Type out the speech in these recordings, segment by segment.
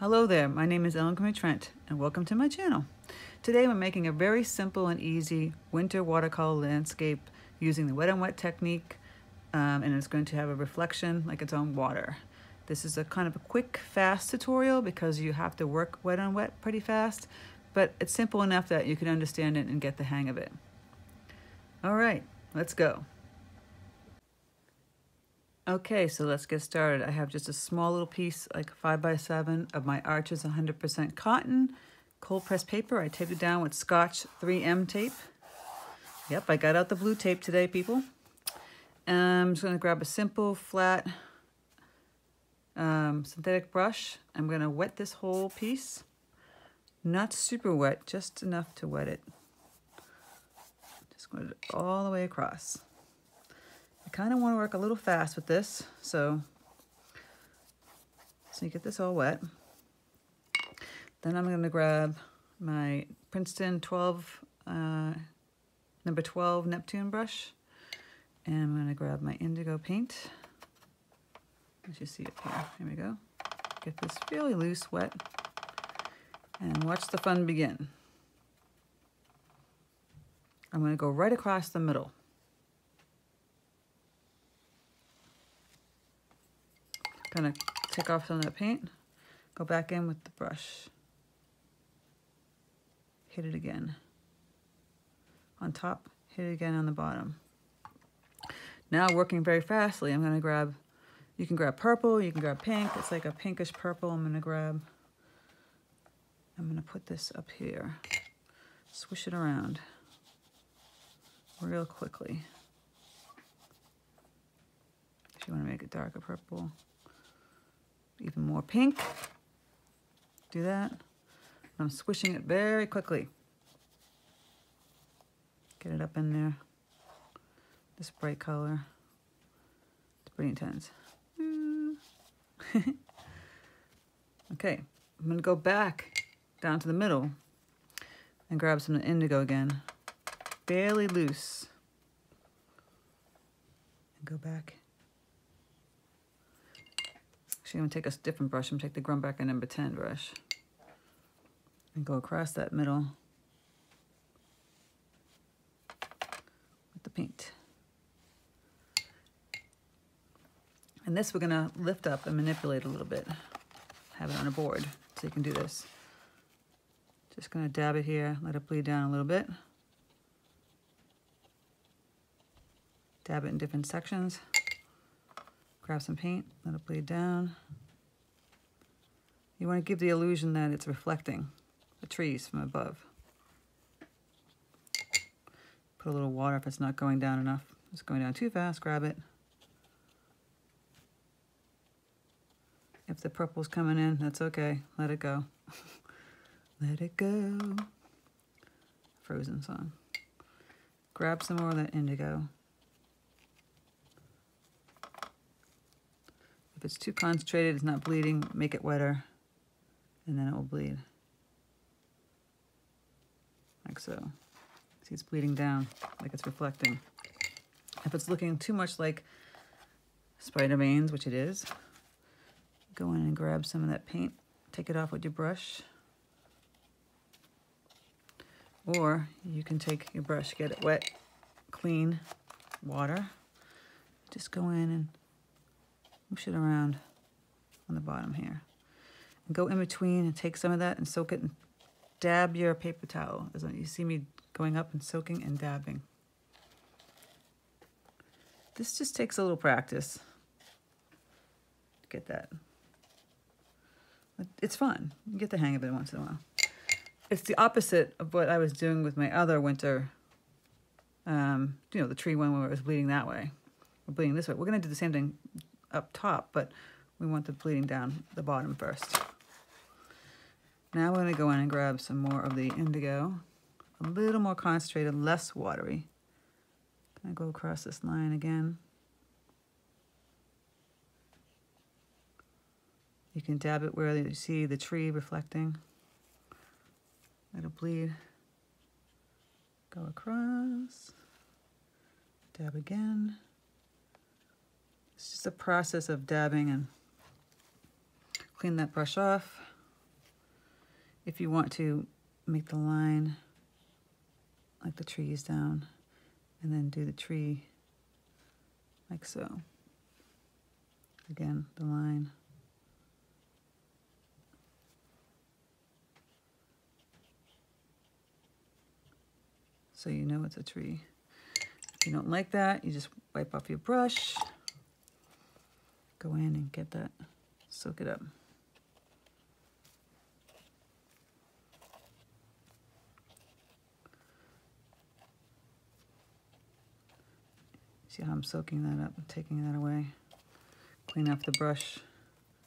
Hello there, my name is Ellen Crimi-Trent and welcome to my channel. Today we're making a very simple and easy winter watercolor landscape using the wet on wet technique and it's going to have a reflection like it's on water. This is a kind of a quick, fast tutorial because you have to work wet on wet pretty fast, but it's simple enough that you can understand it and get the hang of it. All right, let's go. Okay, so let's get started. I have just a small little piece, like 5 by 7 of my Arches 100% cotton cold pressed paper. I taped it down with Scotch 3M tape. Yep, I got out the blue tape today, people. I'm just gonna grab a simple flat synthetic brush. I'm gonna wet this whole piece. Not super wet, just enough to wet it. Just going all the way across. I kind of want to work a little fast with this, so you get this all wet. Then I'm going to grab my Princeton number 12 Neptune brush, and I'm going to grab my indigo paint. As you see up here, here we go. Get this really loose wet, and watch the fun begin. I'm going to go right across the middle. Gonna take off some of that paint, go back in with the brush, hit it again on top, hit it again on the bottom. Now working very fastly, I'm gonna grab, you can grab purple, you can grab pink, it's like a pinkish purple. I'm gonna put this up here, swish it around real quickly. If you wanna make it darker purple, even more pink. Do that. I'm swishing it very quickly. Get it up in there. This bright color. It's pretty intense. Okay, I'm gonna go back down to the middle and grab some indigo again. Fairly loose. And go back. I'm going to take a different brush. I'm going to take the Grumbacher number 10 brush and go across that middle with the paint. And this we're going to lift up and manipulate a little bit. Have it on a board so you can do this. Just going to dab it here, let it bleed down a little bit. Dab it in different sections. Grab some paint, let it bleed down. You want to give the illusion that it's reflecting the trees from above. Put a little water if it's not going down enough. If it's going down too fast, grab it. If the purple's coming in, that's okay. Let it go. Let it go. Frozen song. Grab some more of that indigo. If it's too concentrated, it's not bleeding, make it wetter, and then it will bleed. Like so. See, it's bleeding down, like it's reflecting. If it's looking too much like spider veins, which it is, go in and grab some of that paint, take it off with your brush. Or you can take your brush, get it wet, clean, water. Just go in and push it around on the bottom here. And go in between and take some of that and soak it and dab your paper towel. You see me going up and soaking and dabbing. This just takes a little practice to get that. It's fun. You get the hang of it once in a while. It's the opposite of what I was doing with my other winter, you know, the tree one where it was bleeding that way. We're bleeding this way. We're going to do the same thing up top, but we want the bleeding down the bottom first. Now we're going to go in and grab some more of the indigo, a little more concentrated, less watery. Gonna go across this line again. You can dab it where you see the tree reflecting. Let it bleed. Go across. Dab again. It's just a process of dabbing and clean that brush off. if you want to make the line like the trees down, and then do the tree like so. Again, the line. So you know it's a tree. If you don't like that, you just wipe off your brush, go in and get that, soak it up. See how I'm soaking that up and taking that away. Clean off the brush,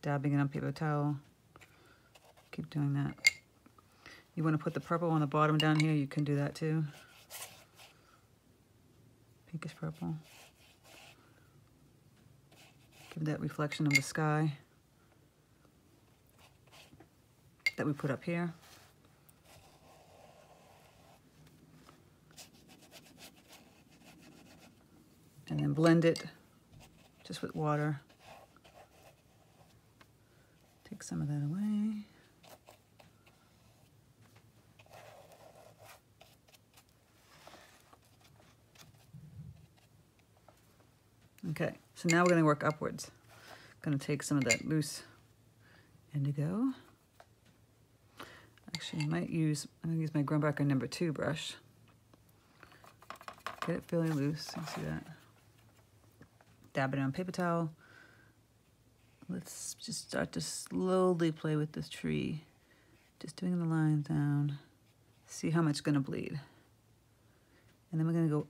dabbing it on paper towel. Keep doing that. You want to put the purple on the bottom down here, you can do that too. Pinkish purple. Give that reflection of the sky that we put up here. And then blend it just with water. Take some of that away. Okay, so now we're going to work upwards. I'm going to take some of that loose indigo. Actually, I'm going to use my Grumbacher #2 brush. Get it fairly loose, you see that? Dab it on paper towel. Let's just start to slowly play with this tree. Just doing the line down. See how much it's going to bleed. And then we're going to go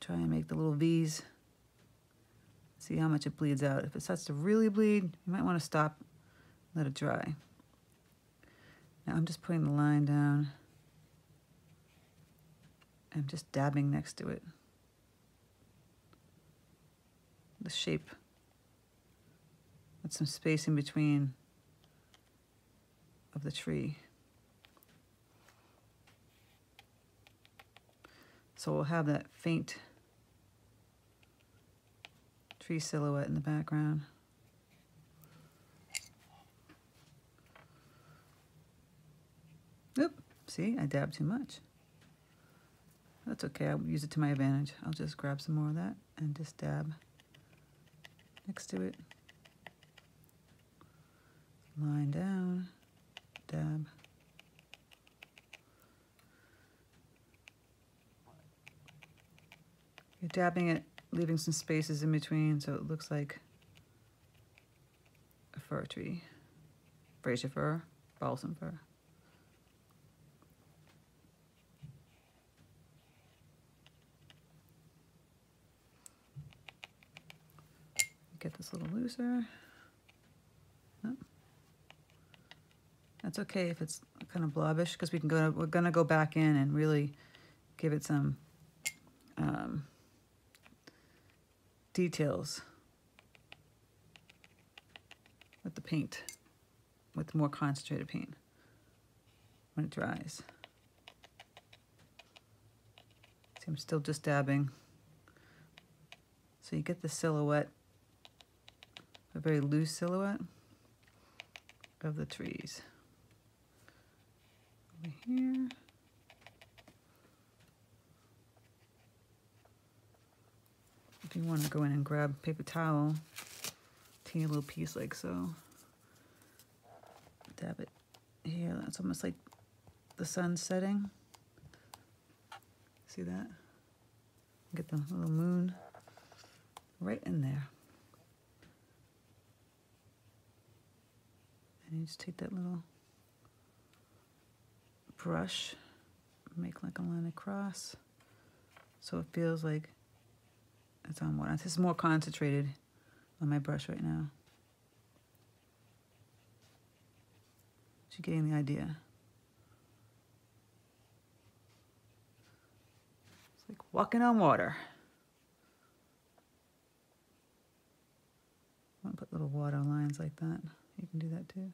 try and make the little V's. See how much it bleeds out. If it starts to really bleed, you might want to stop, let it dry. Now I'm just putting the line down. I'm just dabbing next to it. The shape with some space in between of the tree. So we'll have that faint tree silhouette in the background. Oop, see, I dabbed too much. That's okay, I'll use it to my advantage. I'll just grab some more of that and just dab next to it. Line down, dab. You're dabbing it, leaving some spaces in between so it looks like a fir tree. Frasier fir, balsam fir. Get this a little looser. Oh. That's okay if it's kind of blobbish because we're gonna go back in and really give it some details with the paint, with more concentrated paint when it dries. See, I'm still just dabbing. So you get the silhouette, a very loose silhouette of the trees. Over here. If you want to go in and grab paper towel, teeny little piece like so. Dab it here. That's almost like the sun setting. See that? Get the little moon right in there. And you just take that little brush, make like a line across, so it feels like it's on one. This is more concentrated on my brush right now. So you're getting the idea. It's like walking on water. I want to put little water lines like that. You can do that too.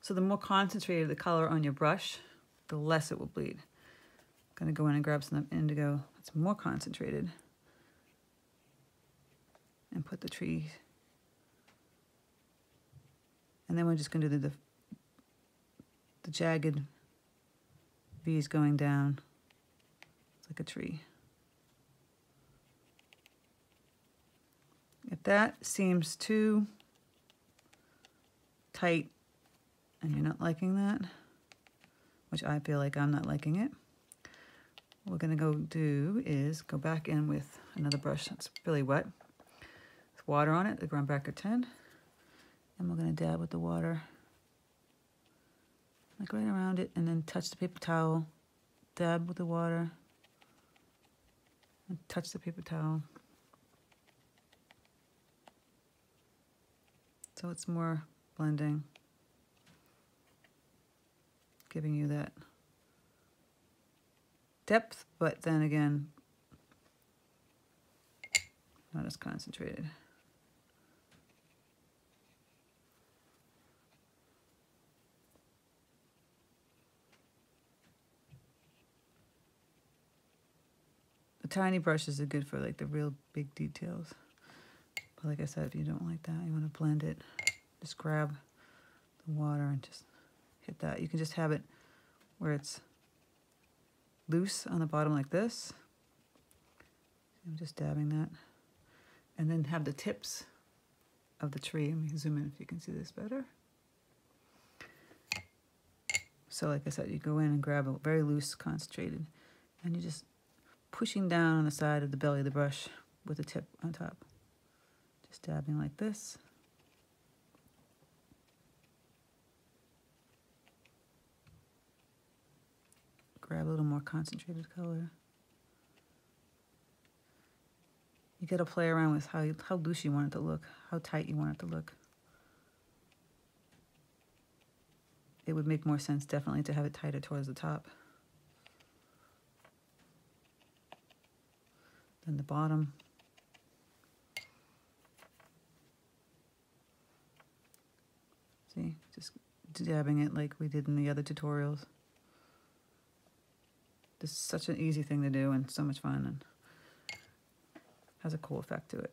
So the more concentrated the color on your brush, the less it will bleed. I'm going to go in and grab some indigo that's more concentrated. and put the trees. And then we're just going to do the jagged V's going down. It's like a tree. If that seems too tight and you're not liking that, which I feel like I'm not liking it, what we're going to go do is go back in with another brush that's really wet, with water on it, the Grumbacher 10, and we're going to dab with the water, like right around it, and then touch the paper towel, dab with the water, and touch the paper towel. So it's more blending, giving you that depth, but then again, not as concentrated. The tiny brushes are good for like the real big details. But like I said, if you don't like that, you want to blend it, just grab the water and just hit that. You can just have it where it's loose on the bottom like this. I'm just dabbing that. And then have the tips of the tree. Let me zoom in if you can see this better. So like I said, you go in and grab a very loose concentrated, and you're just pushing down on the side of the belly of the brush with the tip on top. Just dabbing like this. Grab a little more concentrated color. You gotta play around with how loose you want it to look, how tight you want it to look. It would make more sense definitely to have it tighter towards the top than the bottom. Just dabbing it like we did in the other tutorials. This is such an easy thing to do and so much fun, and has a cool effect to it.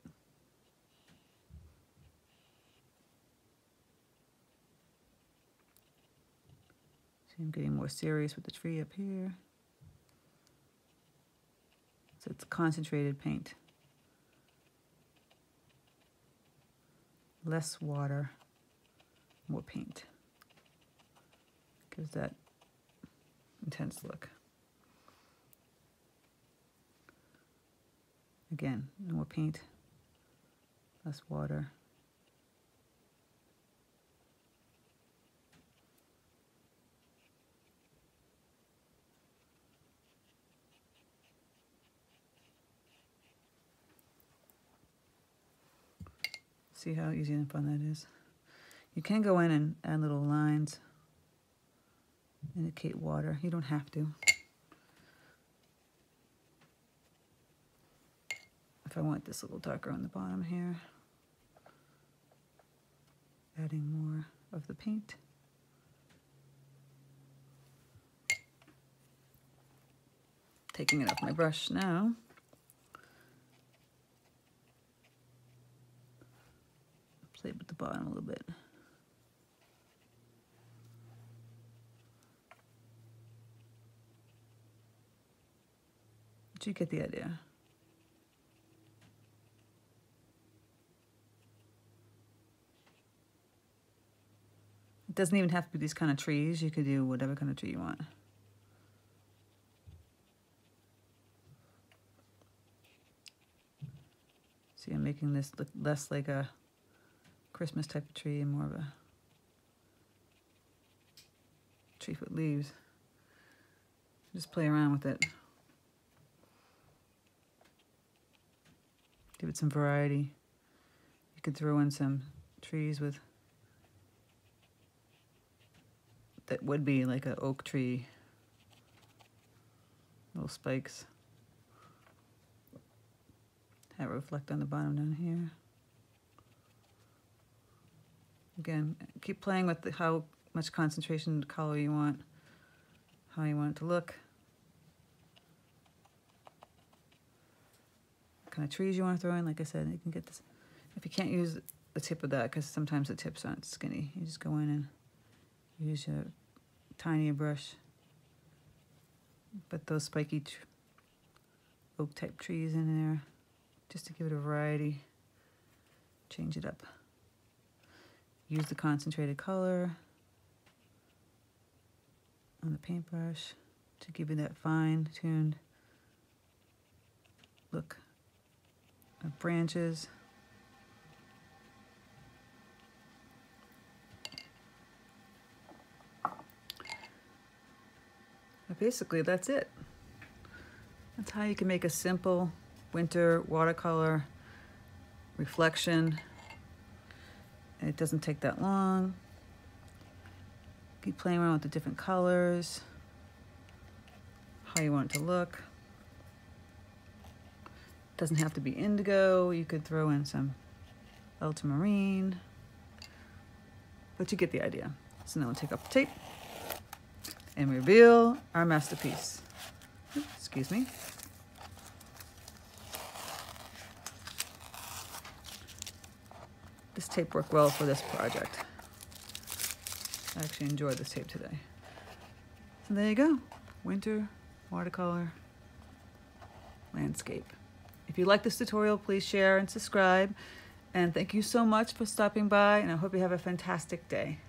See, I'm getting more serious with the tree up here. So it's concentrated paint. Less water. More paint. Gives that intense look. Again, more paint, less water. See how easy and fun that is? You can go in and add little lines, indicate water. You don't have to. If I want this a little darker on the bottom here, adding more of the paint. Taking it off my brush now. Play with the bottom a little bit. You get the idea. It doesn't even have to be these kind of trees. You could do whatever kind of tree you want. See, I'm making this look less like a Christmas type of tree and more of a tree with leaves. Just play around with it. Give it some variety. You could throw in some trees with that would be like an oak tree, little spikes. Have it reflect on the bottom down here. Again, keep playing with how much concentration color you want, how you want it to look. Kind of trees you want to throw in. Like I said, you can get this If you can't use the tip of that, because sometimes the tips aren't skinny, you just go in and use your tinier brush. But those spiky oak type trees in there, just to give it a variety, change it up. Use the concentrated color on the paintbrush to give you that fine-tuned look of branches. But basically, that's it. That's how you can make a simple winter watercolor reflection. And it doesn't take that long. Keep playing around with the different colors, how you want it to look. It doesn't have to be indigo. You could throw in some ultramarine, but you get the idea. So now we'll take off the tape and reveal our masterpiece. Excuse me. This tape worked well for this project. I actually enjoyed this tape today. So there you go. Winter watercolor landscape. If you like this tutorial, please share and subscribe. And thank you so much for stopping by, and I hope you have a fantastic day.